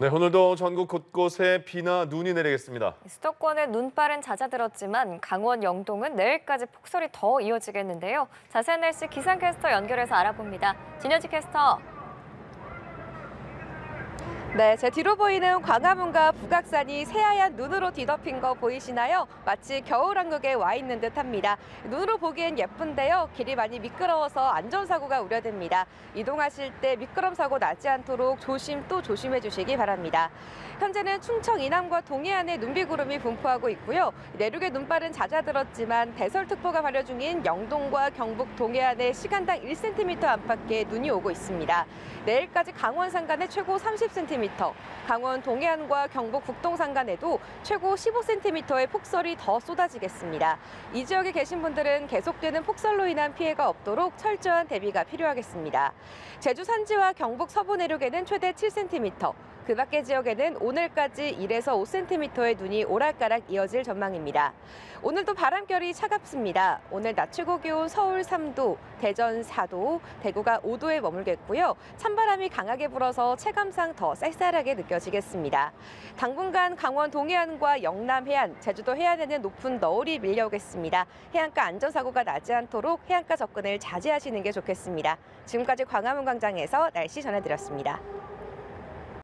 네, 오늘도 전국 곳곳에 비나 눈이 내리겠습니다. 수도권에 눈발은 잦아들었지만 강원 영동은 내일까지 폭설이 더 이어지겠는데요. 자세한 날씨 기상캐스터 연결해서 알아봅니다. 진연지 캐스터. 네, 제 뒤로 보이는 광화문과 북악산이 새하얀 눈으로 뒤덮인 거 보이시나요? 마치 겨울 한국에 와 있는 듯합니다. 눈으로 보기엔 예쁜데요. 길이 많이 미끄러워서 안전사고가 우려됩니다. 이동하실 때 미끄럼 사고 나지 않도록 조심 또 조심해 주시기 바랍니다. 현재는 충청 이남과 동해안에 눈비구름이 분포하고 있고요. 내륙의 눈발은 잦아들었지만 대설특보가 발효 중인 영동과 경북 동해안에 시간당 1cm 안팎의 눈이 오고 있습니다. 내일까지 강원 산간에 최고 30cm, 강원 동해안과 경북 북동 산간에도 최고 15cm의 폭설이 더 쏟아지겠습니다. 이 지역에 계신 분들은 계속되는 폭설로 인한 피해가 없도록 철저한 대비가 필요하겠습니다. 제주 산지와 경북 서부 내륙에는 최대 7cm, 그 밖의 지역에는 오늘까지 1에서 5cm의 눈이 오락가락 이어질 전망입니다. 오늘도 바람결이 차갑습니다. 오늘 낮 최고 기온 서울 3도, 대전 4도, 대구가 5도에 머물겠고요. 찬바람이 강하게 불어서 체감상 더 쌀쌀하게 느껴지겠습니다. 당분간 강원 동해안과 영남 해안, 제주도 해안에는 높은 너울이 밀려오겠습니다. 해안가 안전사고가 나지 않도록 해안가 접근을 자제하시는 게 좋겠습니다. 지금까지 광화문 광장에서 날씨 전해드렸습니다.